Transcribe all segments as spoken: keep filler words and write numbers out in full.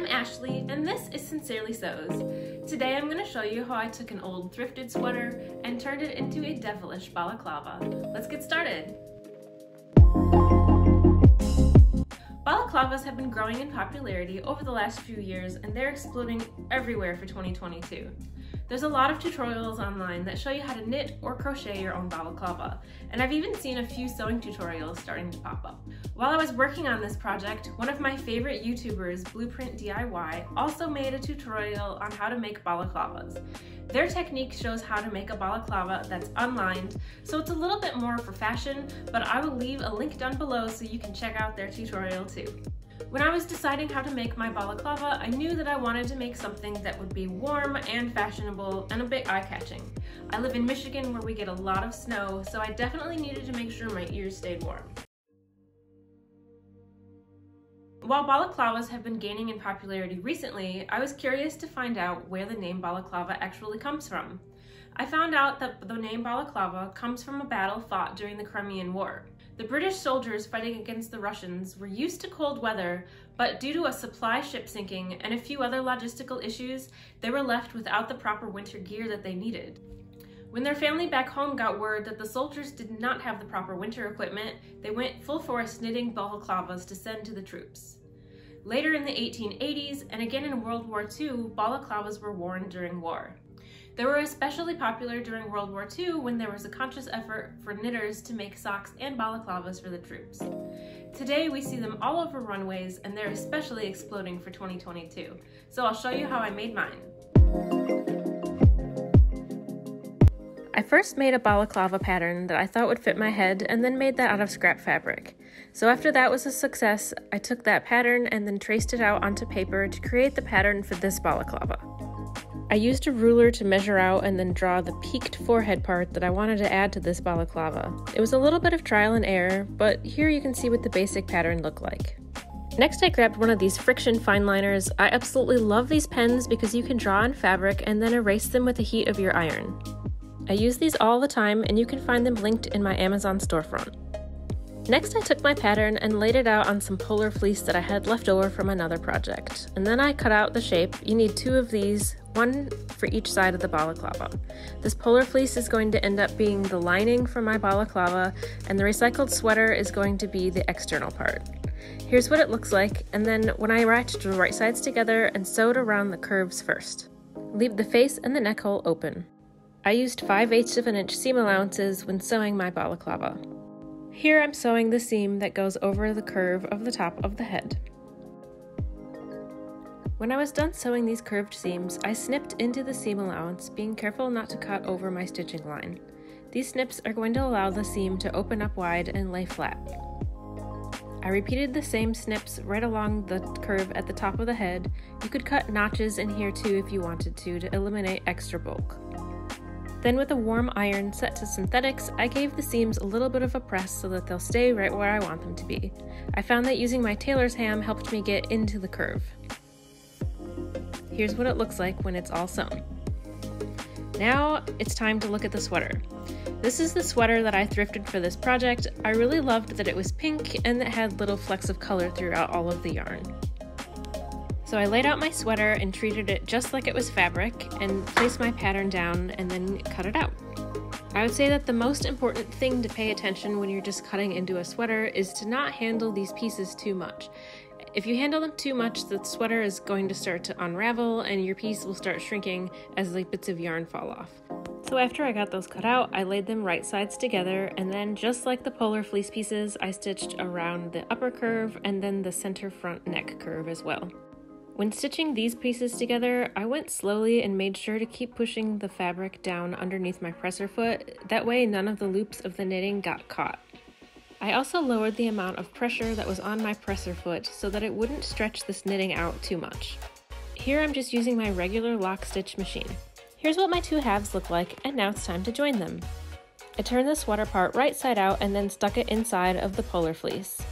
I'm Ashley and this is Sincerely Sews. Today I'm going to show you how I took an old thrifted sweater and turned it into a devilish balaclava. Let's get started! Balaclavas have been growing in popularity over the last few years and they're exploding everywhere for twenty twenty-two. There's a lot of tutorials online that show you how to knit or crochet your own balaclava, and I've even seen a few sewing tutorials starting to pop up. While I was working on this project, one of my favorite YouTubers, Blueprint D I Y, also made a tutorial on how to make balaclavas. Their technique shows how to make a balaclava that's unlined, so it's a little bit more for fashion, but I will leave a link down below so you can check out their tutorial too. When I was deciding how to make my balaclava, I knew that I wanted to make something that would be warm and fashionable and a bit eye-catching. I live in Michigan where we get a lot of snow, so I definitely needed to make sure my ears stayed warm. While balaclavas have been gaining in popularity recently, I was curious to find out where the name balaclava actually comes from. I found out that the name balaclava comes from a battle fought during the Crimean War. The British soldiers fighting against the Russians were used to cold weather, but due to a supply ship sinking and a few other logistical issues, they were left without the proper winter gear that they needed. When their family back home got word that the soldiers did not have the proper winter equipment, they went full force knitting balaclavas to send to the troops. Later in the eighteen eighties, and again in World War Two, balaclavas were worn during war. They were especially popular during World War Two when there was a conscious effort for knitters to make socks and balaclavas for the troops. Today we see them all over runways and they're especially exploding for twenty twenty-two, so I'll show you how I made mine. I first made a balaclava pattern that I thought would fit my head and then made that out of scrap fabric. So after that was a success, I took that pattern and then traced it out onto paper to create the pattern for this balaclava. I used a ruler to measure out and then draw the peaked forehead part that I wanted to add to this balaclava. It was a little bit of trial and error, but here you can see what the basic pattern looked like. Next I grabbed one of these friction fine liners. I absolutely love these pens because you can draw on fabric and then erase them with the heat of your iron. I use these all the time and you can find them linked in my Amazon storefront. Next I took my pattern and laid it out on some polar fleece that I had left over from another project, and then I cut out the shape. You need two of these, one for each side of the balaclava. This polar fleece is going to end up being the lining for my balaclava, and the recycled sweater is going to be the external part. Here's what it looks like, and then when I ratcheted the right sides together and sewed around the curves first. Leave the face and the neck hole open. I used five eighths of an inch seam allowances when sewing my balaclava. Here I'm sewing the seam that goes over the curve of the top of the head. When I was done sewing these curved seams, I snipped into the seam allowance, being careful not to cut over my stitching line. These snips are going to allow the seam to open up wide and lay flat. I repeated the same snips right along the curve at the top of the head. You could cut notches in here too if you wanted to, to eliminate extra bulk. Then with a warm iron set to synthetics, I gave the seams a little bit of a press so that they'll stay right where I want them to be. I found that using my tailor's ham helped me get into the curve. Here's what it looks like when it's all sewn. Now it's time to look at the sweater. This is the sweater that I thrifted for this project. I really loved that it was pink and that had little flecks of color throughout all of the yarn. So I laid out my sweater and treated it just like it was fabric and placed my pattern down and then cut it out. I would say that the most important thing to pay attention when you're just cutting into a sweater is to not handle these pieces too much. If you handle them too much, the sweater is going to start to unravel and your piece will start shrinking as the bits of yarn fall off. So after I got those cut out, I laid them right sides together, and then just like the polar fleece pieces, I stitched around the upper curve and then the center front neck curve as well. When stitching these pieces together, I went slowly and made sure to keep pushing the fabric down underneath my presser foot. That way none of the loops of the knitting got caught. I also lowered the amount of pressure that was on my presser foot so that it wouldn't stretch this knitting out too much. Here I'm just using my regular lock stitch machine. Here's what my two halves look like, and now it's time to join them. I turned the sweater part right side out and then stuck it inside of the polar fleece.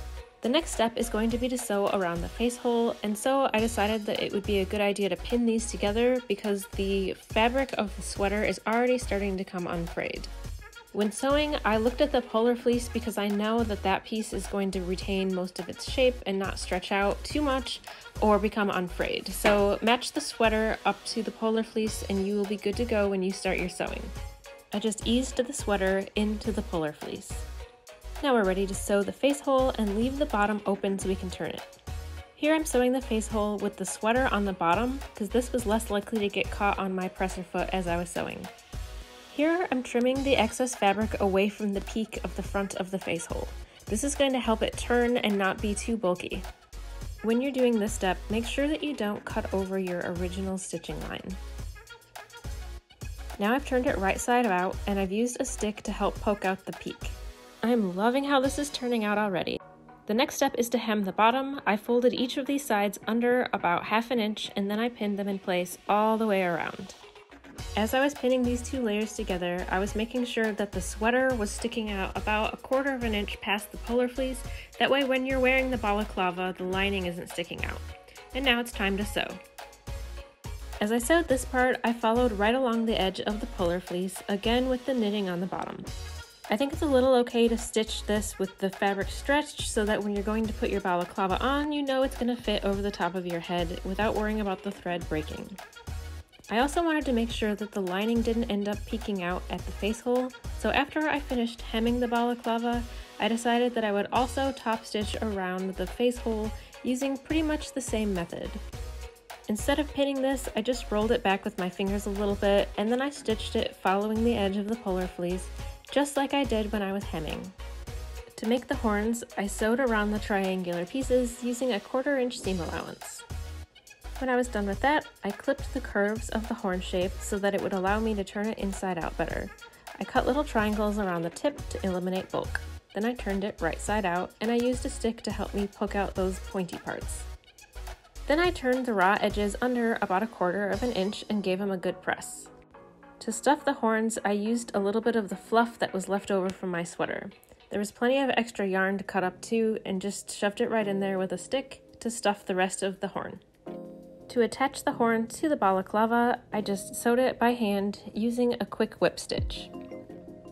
The next step is going to be to sew around the face hole, and so I decided that it would be a good idea to pin these together because the fabric of the sweater is already starting to come unfrayed. When sewing, I looked at the polar fleece because I know that that piece is going to retain most of its shape and not stretch out too much or become unfrayed. So match the sweater up to the polar fleece and you will be good to go when you start your sewing. I just eased the sweater into the polar fleece. Now we're ready to sew the face hole and leave the bottom open so we can turn it. Here I'm sewing the face hole with the sweater on the bottom because this was less likely to get caught on my presser foot as I was sewing. Here I'm trimming the excess fabric away from the peak of the front of the face hole. This is going to help it turn and not be too bulky. When you're doing this step, make sure that you don't cut over your original stitching line. Now I've turned it right side out and I've used a stick to help poke out the peak. I'm loving how this is turning out already. The next step is to hem the bottom. I folded each of these sides under about half an inch and then I pinned them in place all the way around. As I was pinning these two layers together, I was making sure that the sweater was sticking out about a quarter of an inch past the polar fleece. That way when you're wearing the balaclava, the lining isn't sticking out. And now it's time to sew. As I sewed this part, I followed right along the edge of the polar fleece, again with the knitting on the bottom. I think it's a little okay to stitch this with the fabric stretched so that when you're going to put your balaclava on, you know it's going to fit over the top of your head without worrying about the thread breaking. I also wanted to make sure that the lining didn't end up peeking out at the face hole, so after I finished hemming the balaclava, I decided that I would also top stitch around the face hole using pretty much the same method. Instead of pinning this, I just rolled it back with my fingers a little bit, and then I stitched it following the edge of the polar fleece, just like I did when I was hemming. To make the horns, I sewed around the triangular pieces using a quarter inch seam allowance. When I was done with that, I clipped the curves of the horn shape so that it would allow me to turn it inside out better. I cut little triangles around the tip to eliminate bulk. Then I turned it right side out and I used a stick to help me poke out those pointy parts. Then I turned the raw edges under about a quarter of an inch and gave them a good press. To stuff the horns, I used a little bit of the fluff that was left over from my sweater. There was plenty of extra yarn to cut up too and just shoved it right in there with a stick to stuff the rest of the horn. To attach the horn to the balaclava, I just sewed it by hand using a quick whip stitch.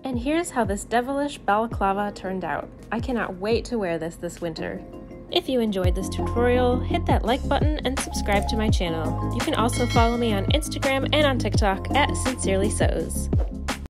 And here's how this devilish balaclava turned out. I cannot wait to wear this this winter. If you enjoyed this tutorial, hit that like button and subscribe to my channel. You can also follow me on Instagram and on TikTok at Sincerely Sews.